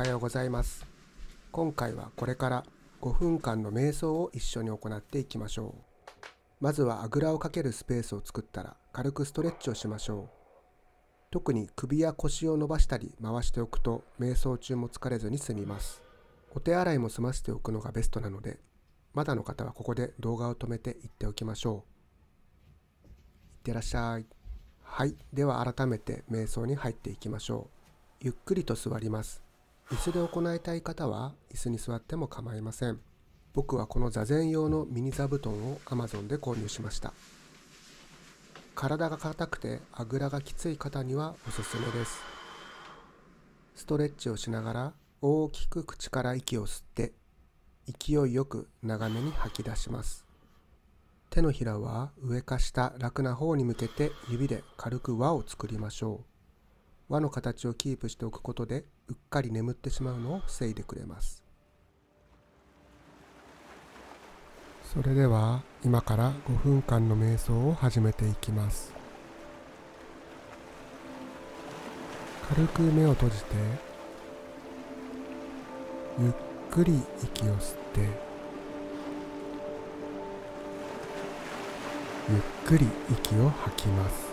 はようございます。今回はこれから5分間の瞑想を一緒に行っていきましょう。まずはあぐらをかけるスペースを作ったら軽くストレッチをしましょう。特に首や腰を伸ばしたり回しておくと瞑想中も疲れずに済みます。お手洗いも済ませておくのがベストなので、まだの方はここで動画を止めて行っておきましょう。いってらっしゃい。はい、では改めて瞑想に入っていきましょう。ゆっくりと座ります。椅子で行いたい方は椅子に座っても構いません。僕はこの座禅用のミニ座布団を Amazon で購入しました。体が硬くてあぐらがきつい方にはおすすめです。ストレッチをしながら大きく口から息を吸って勢いよく長めに吐き出します。手のひらは上か下楽な方に向けて指で軽く輪を作りましょう。輪の形をキープしておくことでうっかり眠ってしまうのを防いでくれます。それでは今から5分間の瞑想を始めていきます。軽く目を閉じてゆっくり息を吸って、ゆっくり息を吐きます。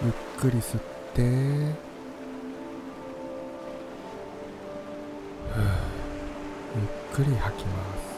ゆっくり吸って、ゆっくり吐きます。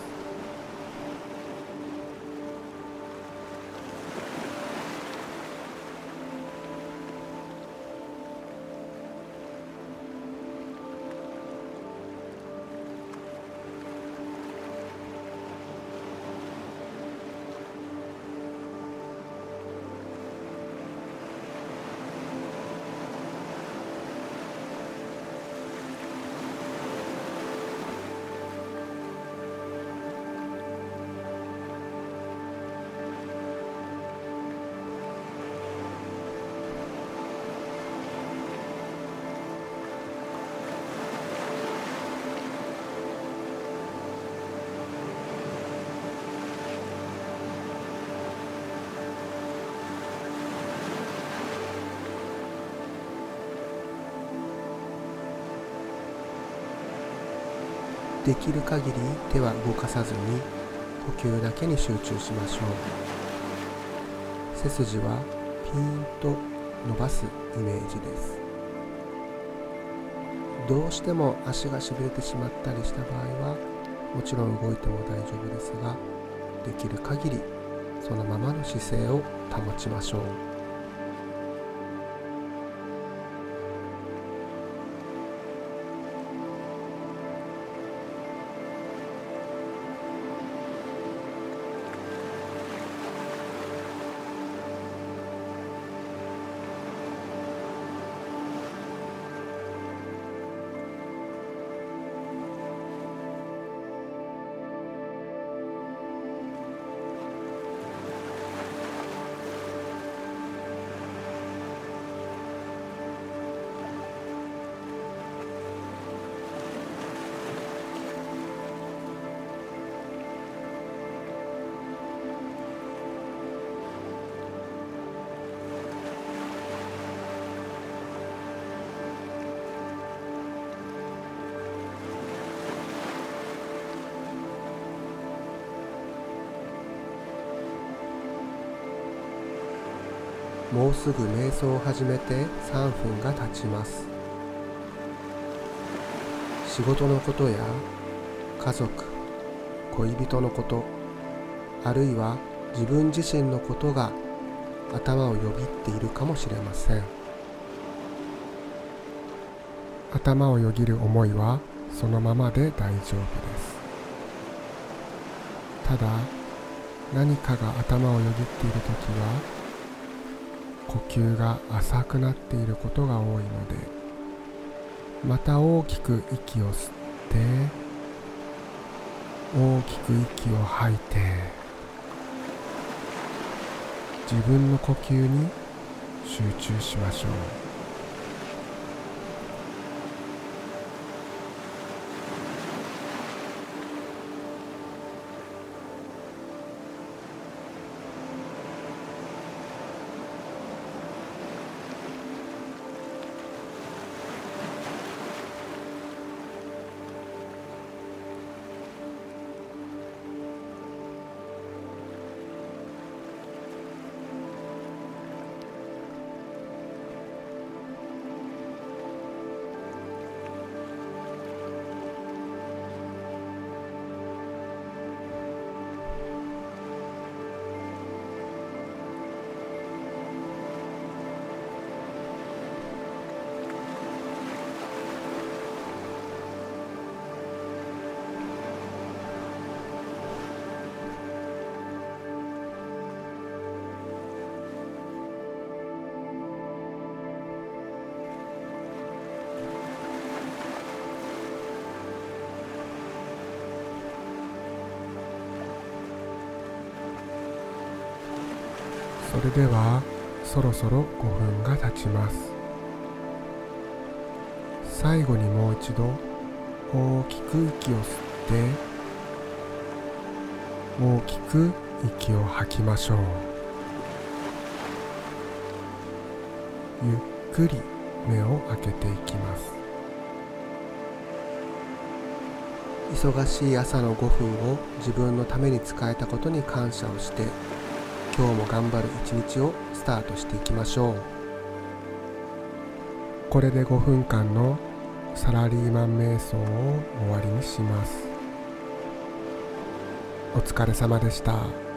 できる限り手は動かさずに呼吸だけに集中しましょう。背筋はピーンと伸ばすイメージです。どうしても足がしびれてしまったりした場合はもちろん動いても大丈夫ですが、できる限りそのままの姿勢を保ちましょう。もうすぐ瞑想を始めて3分が経ちます。仕事のことや家族、恋人のこと、あるいは自分自身のことが頭をよぎっているかもしれません。頭をよぎる思いはそのままで大丈夫です。ただ何かが頭をよぎっているときは呼吸が浅くなっていることが多いので、また大きく息を吸って大きく息を吐いて、自分の呼吸に集中しましょう。それではそろそろ5分が経ちます。最後にもう一度大きく息を吸って大きく息を吐きましょう。ゆっくり目を開けていきます。忙しい朝の5分を自分のために使えたことに感謝をして、今日も頑張る一日をスタートしていきましょう。これで5分間のサラリーマン瞑想を終わりにします。お疲れ様でした。